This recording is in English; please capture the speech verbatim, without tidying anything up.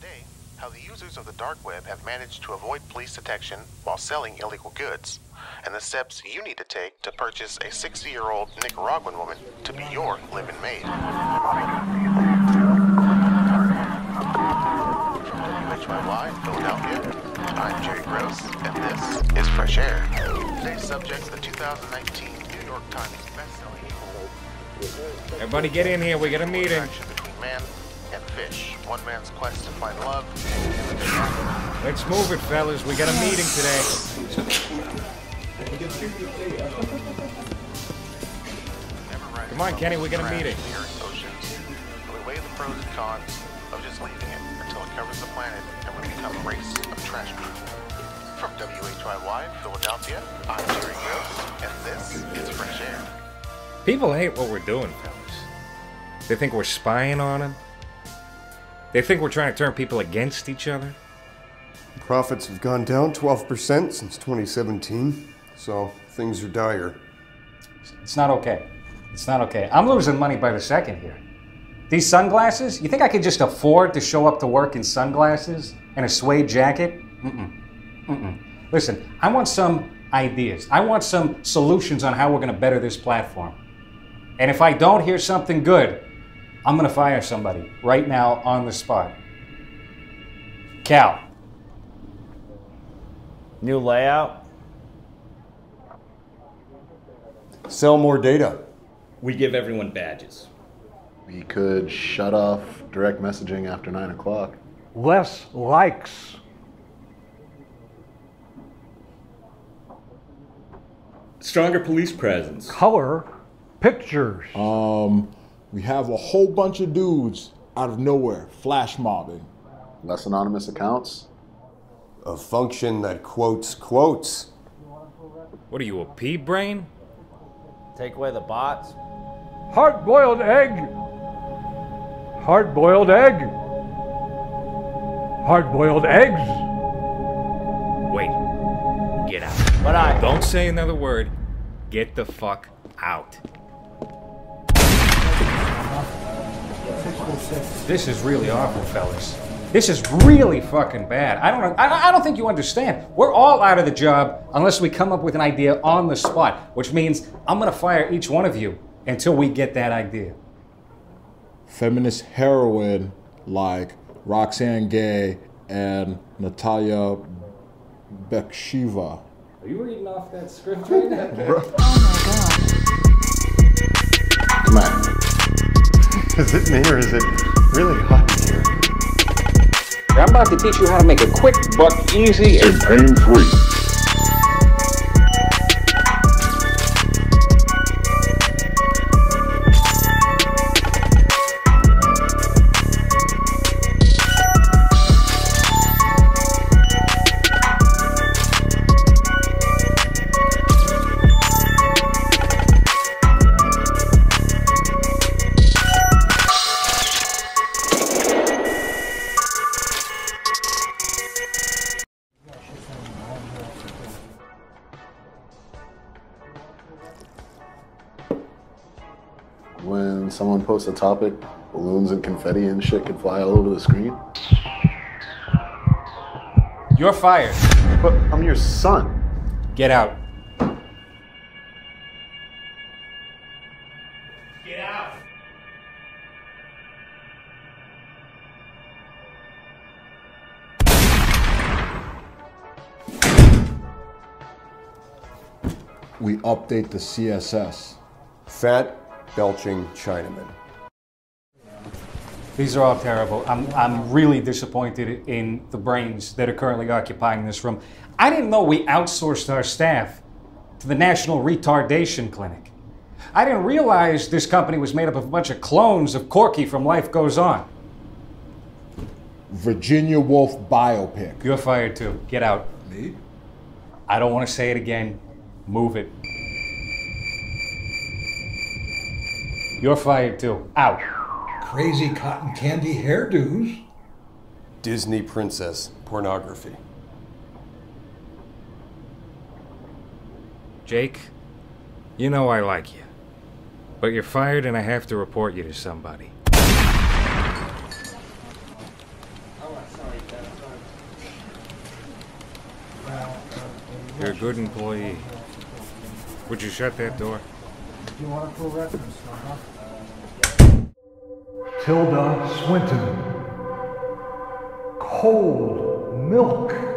today, how the users of the dark web have managed to avoid police detection while selling illegal goods, and the steps you need to take to purchase a sixty-year-old Nicaraguan woman to be your live-in maid. W H Y Y, Philadelphia. I'm Jerry Gross, and this is Fresh Air. Today's subject's the two thousand nineteen New York Times bestselling. Everybody get in here, we got a meeting. Between man and fish. One man's quest to find love. Let's move it, fellas. We got a meeting today. Come on, Kenny, we got a meeting. We weigh the pros and cons of just leaving it until it covers the planet and we become a race of trash people. From W H Y Y, Philadelphia, I'm Terry Gross, and this is Fresh Air. People hate what we're doing, fellas. They think we're spying on them. They think we're trying to turn people against each other. Profits have gone down twelve percent since twenty seventeen, so things are dire. It's not okay. It's not okay. I'm losing money by the second here. These sunglasses? You think I could just afford to show up to work in sunglasses and a suede jacket? Mm-mm. Mm-mm. Listen, I want some ideas. I want some solutions on how we're going to better this platform. And if I don't hear something good, I'm going to fire somebody right now on the spot. Cal. New layout. Sell more data. We give everyone badges. We could shut off direct messaging after nine o'clock. Less likes. Stronger police presence. Color pictures. Um, we have a whole bunch of dudes out of nowhere flash mobbing. Less anonymous accounts. A function that quotes quotes. What are you, a pea brain? Take away the bots. Hard-boiled egg. Hard-boiled egg. Hard-boiled eggs. Wait. Get out. But I don't say another word. Get the fuck out. This is really awful, fellas. This is really fucking bad. I don't. I, I don't think you understand. We're all out of the job unless we come up with an idea on the spot, which means I'm gonna fire each one of you until we get that idea. Feminist heroine like Roxanne Gay and Natalia Beksheva. Are you reading off that script right now? Oh my god. Come on. Is it me or is it really hot in here? I'm about to teach you how to make a quick buck easy and pain-free. When someone posts a topic, balloons and confetti and shit could fly all over the screen. You're fired. But I'm your son. Get out. Get out. We update the C S S. Fat. Belching Chinaman. These are all terrible. I'm, I'm really disappointed in the brains that are currently occupying this room. I didn't know we outsourced our staff to the National Retardation Clinic. I didn't realize this company was made up of a bunch of clones of Corky from Life Goes On. Virginia Woolf biopic. You're fired too. Get out. Me? I don't want to say it again. Move it. You're fired too. Out. Crazy cotton candy hairdos. Disney princess pornography. Jake, you know I like you. But you're fired and I have to report you to somebody. You're a good employee. Would you shut that door? You want a full reference, huh? Tilda Swinton. Cold milk.